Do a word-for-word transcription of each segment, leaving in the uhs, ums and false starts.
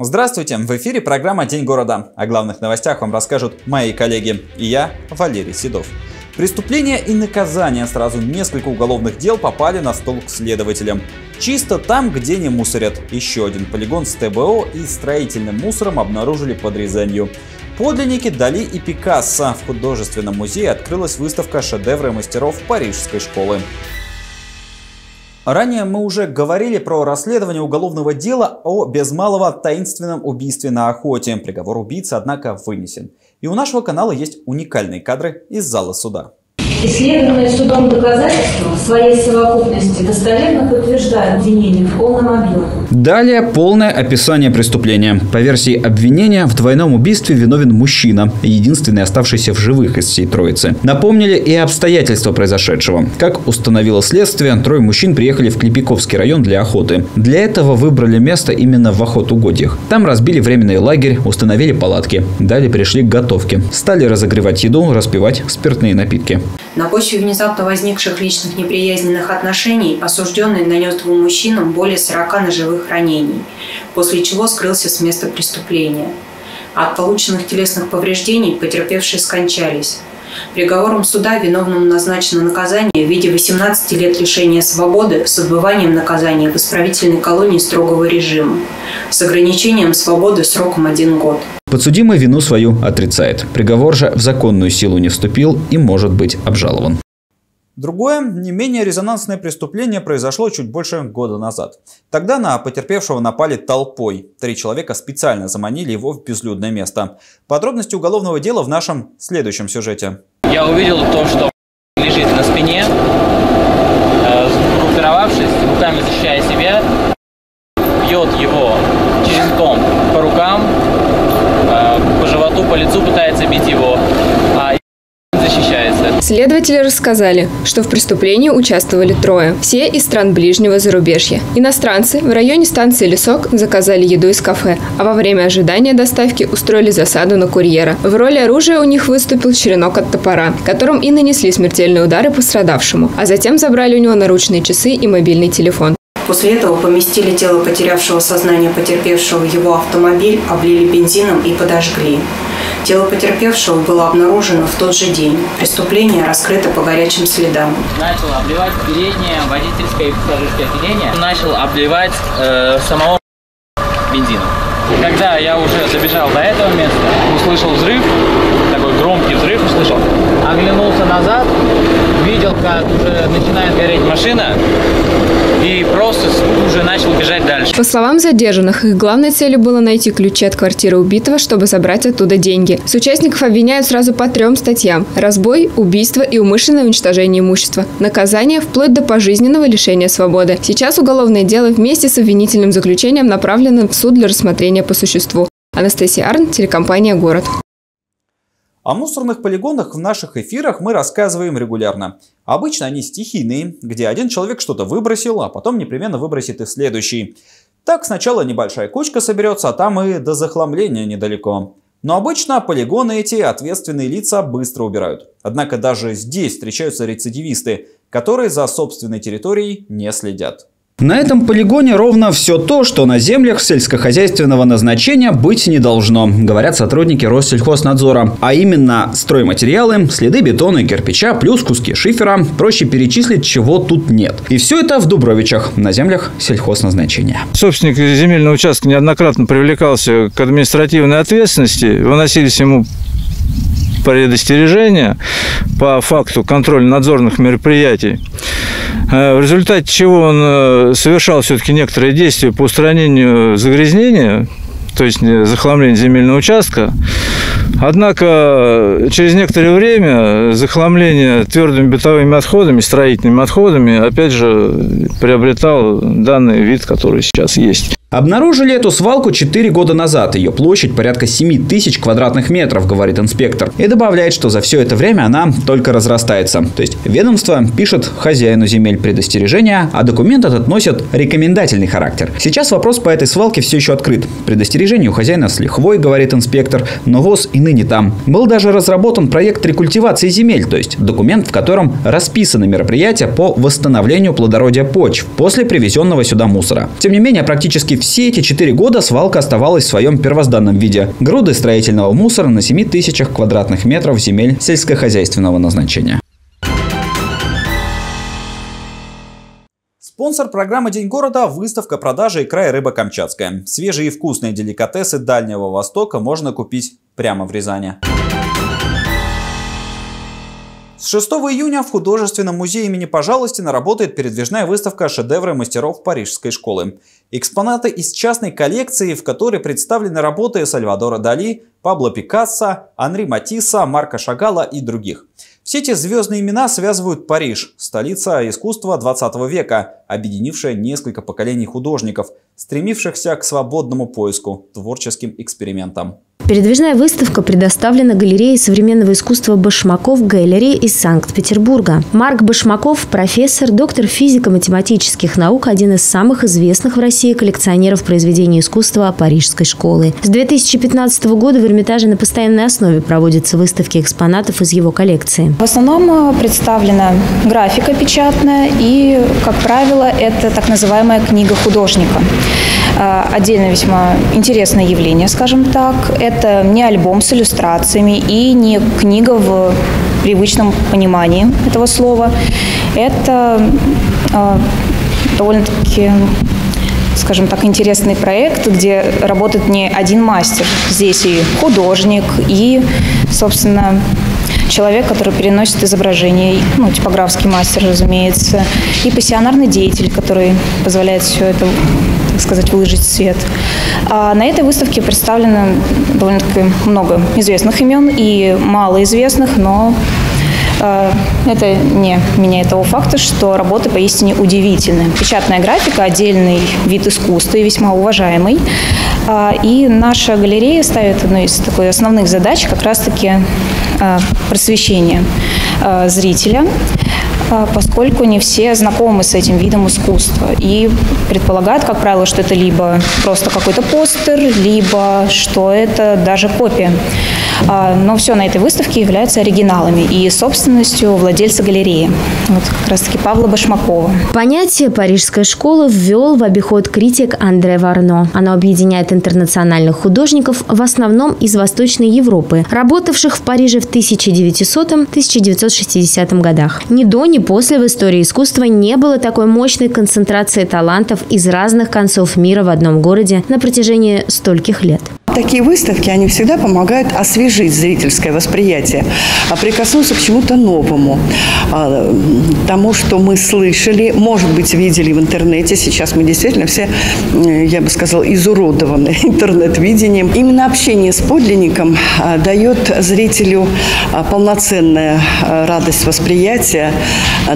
Здравствуйте! В эфире программа «День города». О главных новостях вам расскажут мои коллеги и я, Валерий Седов. Преступления и наказания — сразу несколько уголовных дел попали на стол к следователям. Чисто там, где не мусорят. Еще один полигон с ТБО и строительным мусором обнаружили под Рязанью. Подлинники Дали и Пикассо. В художественном музее открылась выставка «Шедевры мастеров Парижской школы». Ранее мы уже говорили про расследование уголовного дела о без малого таинственном убийстве на охоте. Приговор убийцы, однако, вынесен. И у нашего канала есть уникальные кадры из зала суда. Исследованные судом доказательства в своей совокупности достоверно подтверждают обвинение в полном объеме. Далее полное описание преступления. По версии обвинения, в двойном убийстве виновен мужчина, единственный оставшийся в живых из всей троицы. Напомнили и обстоятельства произошедшего. Как установило следствие, трое мужчин приехали в Клепиковский район для охоты. Для этого выбрали место именно в охотугодьях. Там разбили временный лагерь, установили палатки. Далее перешли к готовке. Стали разогревать еду, распивать спиртные напитки. На почве внезапно возникших личных неприязненных отношений осужденный нанес двум мужчинам более сорока ножевых ранений, после чего скрылся с места преступления. От полученных телесных повреждений потерпевшие скончались. Приговором суда виновному назначено наказание в виде восемнадцати лет лишения свободы с отбыванием наказания в исправительной колонии строгого режима, с ограничением свободы сроком один год. Подсудимый вину свою отрицает. Приговор же в законную силу не вступил и может быть обжалован. Другое, не менее резонансное преступление произошло чуть больше года назад. Тогда на потерпевшего напали толпой. Три человека специально заманили его в безлюдное место. Подробности уголовного дела в нашем следующем сюжете. Я увидел то, что лежит на спине, сгруппировавшись, руками защищая себя, бьет его черенком по рукам, по животу, по лицу пытается бить его. Следователи рассказали, что в преступлении участвовали трое, все из стран ближнего зарубежья. Иностранцы в районе станции Лесок заказали еду из кафе, а во время ожидания доставки устроили засаду на курьера. В роли оружия у них выступил черенок от топора, которым и нанесли смертельные удары пострадавшему, а затем забрали у него наручные часы и мобильный телефон. После этого поместили тело потерявшего сознание потерпевшего в его автомобиль, облили бензином и подожгли. Тело потерпевшего было обнаружено в тот же день. Преступление раскрыто по горячим следам. Начал обливать переднее водительское и пассажирское отделение. Начал обливать э, самого бензином. Когда я уже добежал до этого места, услышал взрыв, такой громкий взрыв услышал, оглянулся назад, видел, как уже начинает гореть машина и просто уже начал бежать дальше. По словам задержанных, их главной целью было найти ключи от квартиры убитого, чтобы забрать оттуда деньги. Соучастников обвиняют сразу по трем статьям – разбой, убийство и умышленное уничтожение имущества. Наказание вплоть до пожизненного лишения свободы. Сейчас уголовное дело вместе с обвинительным заключением направлено в суд для рассмотрения по существу. Анастасия Арн, телекомпания «Город». О мусорных полигонах в наших эфирах мы рассказываем регулярно. Обычно они стихийные, где один человек что-то выбросил, а потом непременно выбросит и следующий. Так сначала небольшая кучка соберется, а там и до захламления недалеко. Но обычно полигоны эти ответственные лица быстро убирают. Однако даже здесь встречаются рецидивисты, которые за собственной территорией не следят. На этом полигоне ровно все то, что на землях сельскохозяйственного назначения быть не должно, говорят сотрудники Россельхознадзора. А именно стройматериалы, следы бетона и кирпича, плюс куски шифера. Проще перечислить, чего тут нет. И все это в Дубровичах, на землях сельхозназначения. Собственник земельного участка неоднократно привлекался к административной ответственности, выносились ему предостережения по факту контрольно-надзорных мероприятий. В результате чего он совершал все-таки некоторые действия по устранению загрязнения, то есть захламления земельного участка. Однако через некоторое время захламление твердыми бытовыми отходами, строительными отходами, опять же, приобретал данный вид, который сейчас есть. Обнаружили эту свалку четыре года назад. Ее площадь порядка семи тысяч квадратных метров, говорит инспектор. И добавляет, что за все это время она только разрастается. То есть ведомство пишет хозяину земель предостережения, а документ этот носит рекомендательный характер. Сейчас вопрос по этой свалке все еще открыт. Предостережение у хозяина с лихвой, говорит инспектор, но ВОЗ и ныне там. Был даже разработан проект рекультивации земель, то есть документ, в котором расписаны мероприятия по восстановлению плодородия почв после привезенного сюда мусора. Тем не менее, практически все эти четыре года свалка оставалась в своем первозданном виде. Груды строительного мусора на семи тысячах квадратных метров земель сельскохозяйственного назначения. Спонсор программы «День города» – выставка продажи «Икра и рыба Камчатская». Свежие и вкусные деликатесы Дальнего Востока можно купить прямо в Рязани. С шестого июня в художественном музее имени Пожалости наработает передвижная выставка «Шедевры мастеров Парижской школы». Экспонаты из частной коллекции, в которой представлены работы Сальвадора Дали, Пабло Пикассо, Анри Матиса, Марка Шагала и других. Все эти звездные имена связывают Париж, столица искусства двадцатого века, объединившая несколько поколений художников, стремившихся к свободному поиску, творческим экспериментам. Передвижная выставка предоставлена галереей современного искусства Башмаков галереи из Санкт-Петербурга. Марк Башмаков – профессор, доктор физико-математических наук, один из самых известных в России коллекционеров произведений искусства Парижской школы. С две тысячи пятнадцатого года в Эрмитаже на постоянной основе проводятся выставки экспонатов из его коллекции. В основном представлена графика печатная и, как правило, это так называемая книга художника. Отдельно весьма интересное явление, скажем так. Это не альбом с иллюстрациями и не книга в привычном понимании этого слова. Это э, довольно-таки, скажем так, интересный проект, где работает не один мастер. Здесь и художник, и, собственно, человек, который переносит изображение, ну, типографский мастер, разумеется, и пассионарный деятель, который позволяет все это, сказать, выложить свет. А на этой выставке представлено довольно-таки много известных имен и малоизвестных, но э, это не меняет того факта, что работы поистине удивительны. Печатная графика – отдельный вид искусства и весьма уважаемый. А, и наша галерея ставит одну из такой основных задач как раз-таки э, просвещение э, зрителя, поскольку не все знакомы с этим видом искусства и предполагают, как правило, что это либо просто какой-то постер, либо что это даже копия. Но все на этой выставке являются оригиналами и собственностью владельца галереи, вот как раз-таки Павла Башмакова. Понятие «Парижская школа» ввел в обиход критик Андре Варно. Оно объединяет интернациональных художников, в основном из Восточной Европы, работавших в Париже в тысяча девятисотом — тысяча девятьсот шестидесятом годах. Ни до, ни после в истории искусства не было такой мощной концентрации талантов из разных концов мира в одном городе на протяжении стольких лет. Такие выставки, они всегда помогают освежить зрительское восприятие, прикоснуться к чему-то новому, тому, что мы слышали, может быть, видели в интернете. Сейчас мы действительно все, я бы сказала, изуродованы интернет-видением. Именно общение с подлинником дает зрителю полноценную радость восприятия,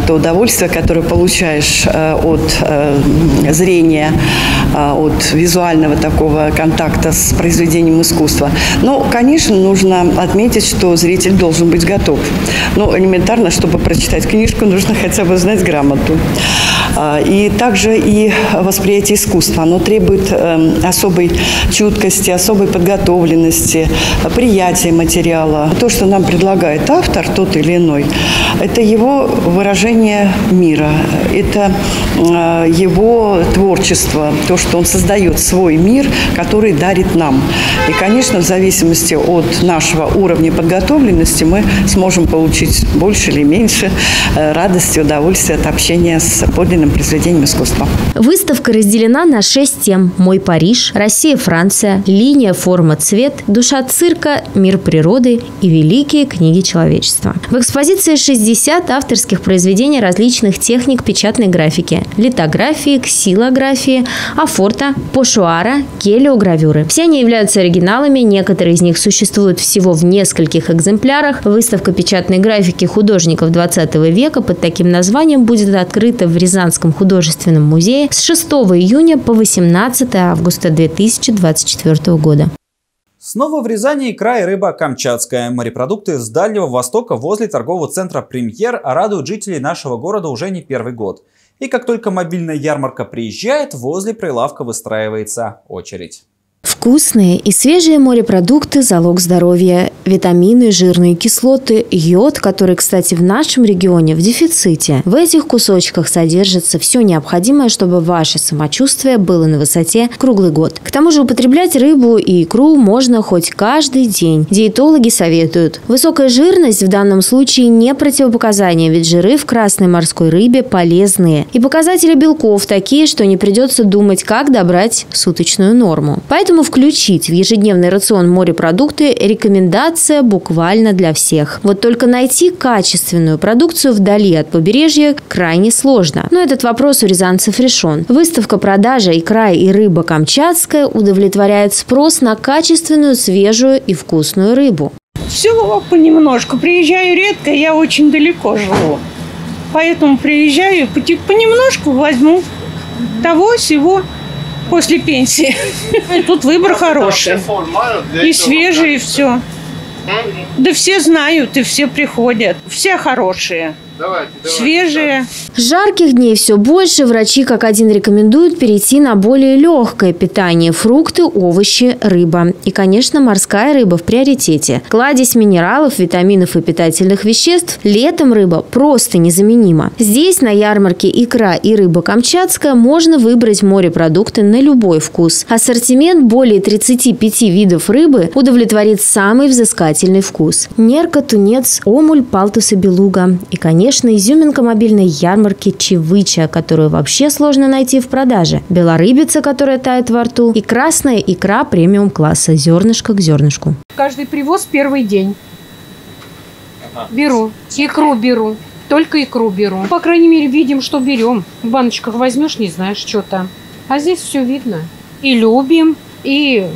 то удовольствие, которое получаешь от зрения, от визуального такого контакта с произведением, искусства. Но, конечно, нужно отметить, что зритель должен быть готов. Ну, элементарно, чтобы прочитать книжку, нужно хотя бы знать грамоту. И также и восприятие искусства. Оно требует особой чуткости, особой подготовленности, приятия материала. То, что нам предлагает автор, тот или иной, это его выражение мира, это его творчество, то, что он создает свой мир, который дарит нам. И, конечно, в зависимости от нашего уровня подготовленности мы сможем получить больше или меньше радости, удовольствия от общения с подлинным произведением искусства. Выставка разделена на шесть тем: «Мой Париж», «Россия, Франция», «Линия, форма, цвет», «Душа цирка», «Мир природы» и «Великие книги человечества». В экспозиции шестьдесят авторских произведений различных техник печатной графики: литографии, ксилографии, афорта, пошуара, гелиогравюры. Все они являются оригиналами, некоторые из них существуют всего в нескольких экземплярах. Выставка печатной графики художников двадцатого века под таким названием будет открыта в Рязани в художественном музее с шестого июня по восемнадцатое августа две тысячи двадцать четвёртого года. Снова в Рязани икра и рыба камчатская. Морепродукты с Дальнего Востока возле торгового центра «Премьер» радуют жителей нашего города уже не первый год. И как только мобильная ярмарка приезжает, возле прилавка выстраивается очередь. Вкусные и свежие морепродукты – залог здоровья. витамины, жирные кислоты, йод, который, кстати, в нашем регионе в дефиците. В этих кусочках содержится все необходимое, чтобы ваше самочувствие было на высоте круглый год. К тому же употреблять рыбу и икру можно хоть каждый день. Диетологи советуют. Высокая жирность в данном случае не противопоказание, ведь жиры в красной морской рыбе полезные. И показатели белков такие, что не придется думать, как добрать суточную норму. Поэтому включить в ежедневный рацион морепродукты – рекомендация буквально для всех. Вот только найти качественную продукцию вдали от побережья крайне сложно. Но этот вопрос у рязанцев решен. Выставка продажи «Икра и рыба Камчатская» удовлетворяет спрос на качественную, свежую и вкусную рыбу. Всего понемножку. Приезжаю редко, я очень далеко живу. Поэтому приезжаю, понемножку возьму того, сего после пенсии. Тут выбор хороший. И свежие, и все. Да все знают, и все приходят. Все хорошие. Давайте, давайте, свежие. Да. Жарких дней все больше. Врачи как один рекомендуют перейти на более легкое питание. Фрукты, овощи, рыба. И, конечно, морская рыба в приоритете. Кладезь минералов, витаминов и питательных веществ. Летом рыба просто незаменима. Здесь на ярмарке «Икра и рыба Камчатская» можно выбрать морепродукты на любой вкус. Ассортимент более тридцати пяти видов рыбы удовлетворит самый взыскательный вкус. Нерка, тунец, омуль, палтус и белуга. И, конечно, Конечно, изюминка мобильной ярмарки чавыча, которую вообще сложно найти в продаже. Белорыбица, которая тает во рту. И красная икра премиум-класса. Зернышко к зернышку. Каждый привоз первый день. Беру. Икру беру. Только икру беру. По крайней мере, видим, что берем. В баночках возьмешь, не знаешь, что там. А здесь все видно. И любим, и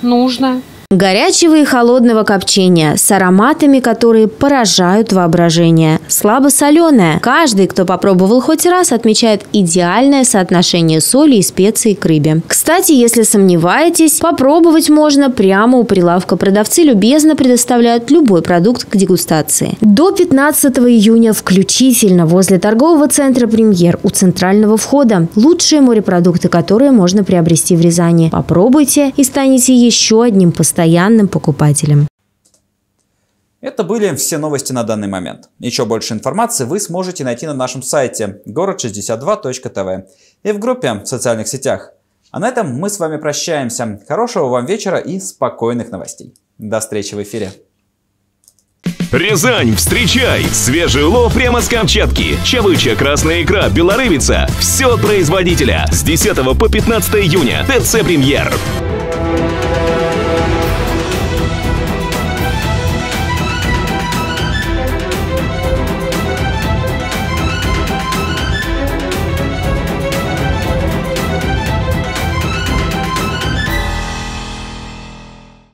нужно. Горячего и холодного копчения с ароматами, которые поражают воображение. Слабосоленое. Каждый, кто попробовал хоть раз, отмечает идеальное соотношение соли и специй к рыбе. Кстати, если сомневаетесь, попробовать можно прямо у прилавка. Продавцы любезно предоставляют любой продукт к дегустации. До пятнадцатого июня включительно возле торгового центра «Премьер» у центрального входа лучшие морепродукты, которые можно приобрести в Рязани. Попробуйте и станете еще одним постоянным. постоянным покупателям. Это были все новости на данный момент. Еще больше информации вы сможете найти на нашем сайте город шестьдесят два точка тэ вэ и в группе в социальных сетях. А на этом мы с вами прощаемся. Хорошего вам вечера и спокойных новостей. До встречи в эфире. Рязань, встречай! Свежий улов прямо с Камчатки. Чавыча, красная икра, белорыбица. Все от производителя. С десятого по пятнадцатое июня. тэ цэ «Премьер».